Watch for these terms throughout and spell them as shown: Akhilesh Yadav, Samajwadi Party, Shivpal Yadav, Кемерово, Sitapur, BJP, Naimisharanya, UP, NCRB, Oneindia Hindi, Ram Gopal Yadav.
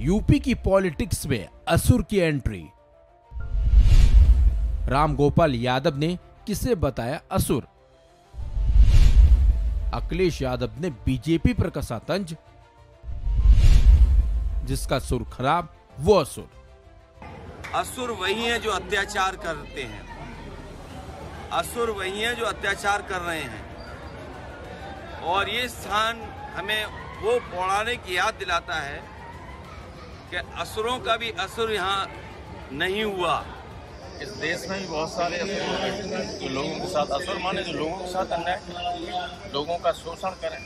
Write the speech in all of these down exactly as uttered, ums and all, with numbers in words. UP की politics में असुर की एंट्री। राम गोपाल यादव ने किसे बताया असुर? अखिलेश यादव ने बीजेपी पर कसा तंज, जिसका सुर खराब वो असुर। असुर वही है जो अत्याचार करते हैं, असुर वही है जो अत्याचार कर रहे हैं। और ये स्थान हमें वो पौराणिक याद दिलाता है कि असुरों का भी असुर यहाँ नहीं हुआ। इस देश में भी बहुत सारे असुर हैं जो लोगों के साथ असुर माने, जो लोगों के साथ अन्याय करें, लोगों का शोषण करें,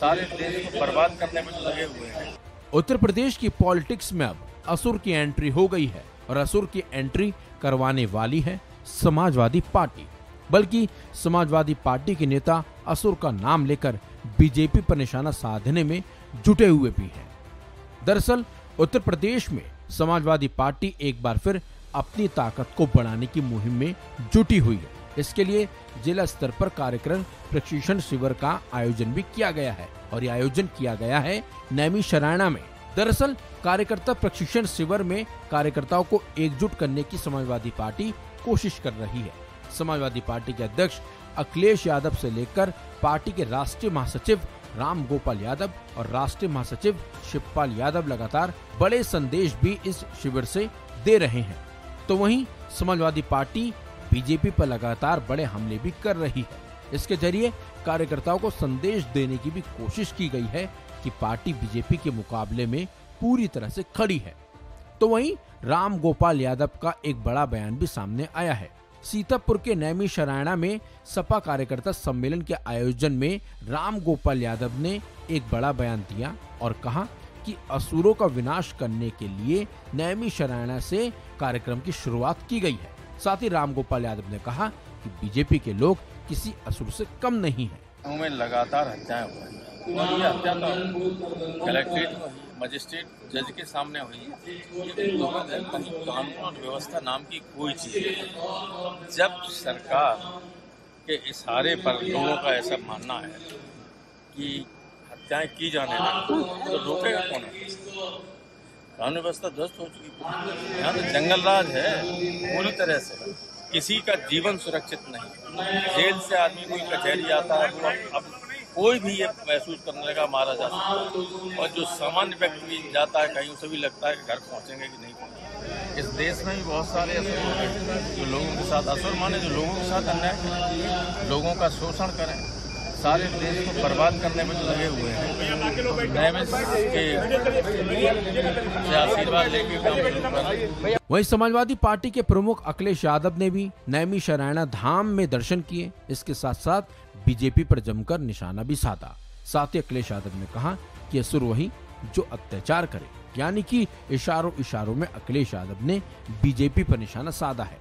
सारे देश को बर्बाद करने में लगे हुए हैं। उत्तर प्रदेश की पॉलिटिक्स में अब असुर की एंट्री हो गई है और असुर की एंट्री करवाने वाली है समाजवादी पार्टी। बल्कि समाजवादी पार्टी के नेता असुर का नाम लेकर बीजेपी पर निशाना साधने में जुटे हुए भी हैं। दरअसल उत्तर प्रदेश में समाजवादी पार्टी एक बार फिर अपनी ताकत को बढ़ाने की मुहिम में जुटी हुई है। इसके लिए जिला स्तर पर कार्यक्रम प्रशिक्षण शिविर का आयोजन भी किया गया है और यह आयोजन किया गया है नैमिषारण्य में। दरअसल कार्यकर्ता प्रशिक्षण शिविर में कार्यकर्ताओं को एकजुट करने की समाजवादी पार्टी कोशिश कर रही है। समाजवादी पार्टी के अध्यक्ष अखिलेश यादव से लेकर पार्टी के राष्ट्रीय महासचिव राम गोपाल यादव और राष्ट्रीय महासचिव शिवपाल यादव लगातार बड़े संदेश भी इस शिविर से दे रहे हैं। तो वहीं समाजवादी पार्टी बीजेपी पर लगातार बड़े हमले भी कर रही है। इसके जरिए कार्यकर्ताओं को संदेश देने की भी कोशिश की गई है कि पार्टी बीजेपी के मुकाबले में पूरी तरह से खड़ी है। तो वहीं राम गोपाल यादव का एक बड़ा बयान भी सामने आया है। सीतापुर के नैमिषारण्य में सपा कार्यकर्ता सम्मेलन के आयोजन में राम गोपाल यादव ने एक बड़ा बयान दिया और कहा कि असुरों का विनाश करने के लिए नैमिषारण्य से कार्यक्रम की शुरुआत की गई है। साथ ही राम गोपाल यादव ने कहा कि बीजेपी के लोग किसी असुर से कम नहीं है। उनमें लगातार हत्याएं हो रही हैं और ये हत्या तो कलेक्ट्रेट मजिस्ट्रेट जज के सामने हुई है। कानून और व्यवस्था नाम की कोई चीज नहीं। जब सरकार के इशारे पर लोगों का ऐसा मानना है कि हत्याएं की जाने लगी तो रोकेगा कौन? कानून व्यवस्था ध्वस्त हो चुकी है। यहाँ तो जंगल राज है पूरी तरह से। किसी का जीवन सुरक्षित नहीं। जेल से आदमी कोई कचहरी आता है तो अब कोई भी ये महसूस करने लगा मारा जाता है। और जो सामान्य व्यक्ति भी जाता है कहीं उसे भी लगता है कि घर पहुँचेंगे कि नहीं पहुँचेंगे। इस देश में भी बहुत सारे असुर हैं जो लोगों के साथ असुर माने, जो लोगों के साथ अन्याय करें, लोगों का शोषण करें, सारे देश को बर्बाद करने में लगे हुए हैं। वहीं समाजवादी पार्टी के प्रमुख अखिलेश यादव ने भी नैमिषारण्य धाम में दर्शन किए। इसके साथ साथ बीजेपी पर जमकर निशाना भी साधा। साथ ही अखिलेश यादव ने कहा कि असुर वही जो अत्याचार करे, यानी कि इशारों इशारों में अखिलेश यादव ने बीजेपी पर निशाना साधा है।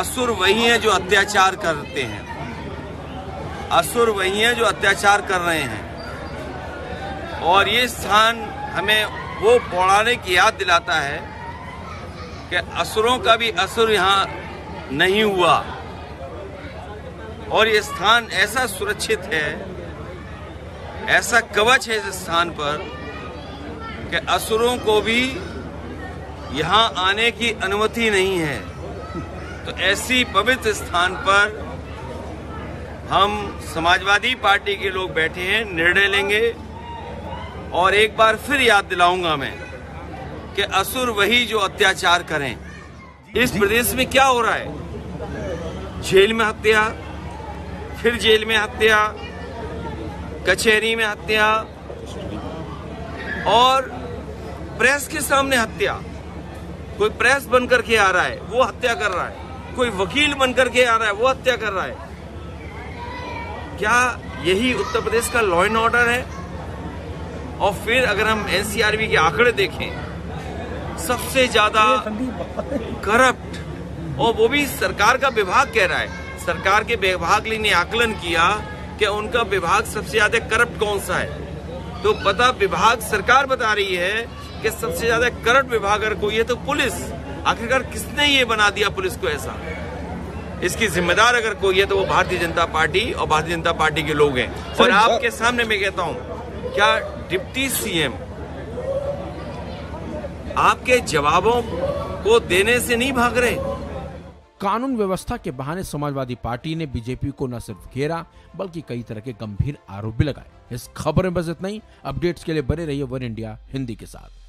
असुर वही है जो अत्याचार करते हैं, असुर वही हैं जो अत्याचार कर रहे हैं। और ये स्थान हमें वो पौराणिक याद दिलाता है कि असुरों का भी असुर यहाँ नहीं हुआ। और ये स्थान ऐसा सुरक्षित है, ऐसा कवच है इस स्थान पर कि असुरों को भी यहाँ आने की अनुमति नहीं है। तो ऐसी पवित्र स्थान पर हम समाजवादी पार्टी के लोग बैठे हैं, निर्णय लेंगे। और एक बार फिर याद दिलाऊंगा मैं कि असुर वही जो अत्याचार करें। इस प्रदेश में क्या हो रहा है? जेल में हत्या, फिर जेल में हत्या, कचहरी में हत्या और प्रेस के सामने हत्या। कोई प्रेस बनकर के आ रहा है वो हत्या कर रहा है, कोई वकील बनकर के आ रहा है वो हत्या कर रहा है। क्या यही उत्तर प्रदेश का लॉ एंड ऑर्डर है? और फिर अगर हम एनसीआरबी के आंकड़े देखें, सबसे ज्यादा करप्ट, और वो भी सरकार का विभाग कह रहा है। सरकार के विभाग ने आकलन किया कि उनका विभाग सबसे ज्यादा करप्ट कौन सा है। तो पता विभाग सरकार बता रही है कि सबसे ज्यादा करप्ट विभाग अगर कोई है तो पुलिस। आखिरकार किसने ये बना दिया पुलिस को ऐसा? इसकी जिम्मेदार अगर कोई है तो वो भारतीय जनता पार्टी और भारतीय जनता पार्टी के लोग हैं। और आपके सामने मैं कहता हूं, क्या डिप्टी सीएम आपके जवाबों को देने से नहीं भाग रहे। कानून व्यवस्था के बहाने समाजवादी पार्टी ने बीजेपी को न सिर्फ घेरा बल्कि कई तरह के गंभीर आरोप भी लगाए। इस खबर में बस इतना ही। अपडेट्स के लिए बने रहिए वन इंडिया हिंदी के साथ।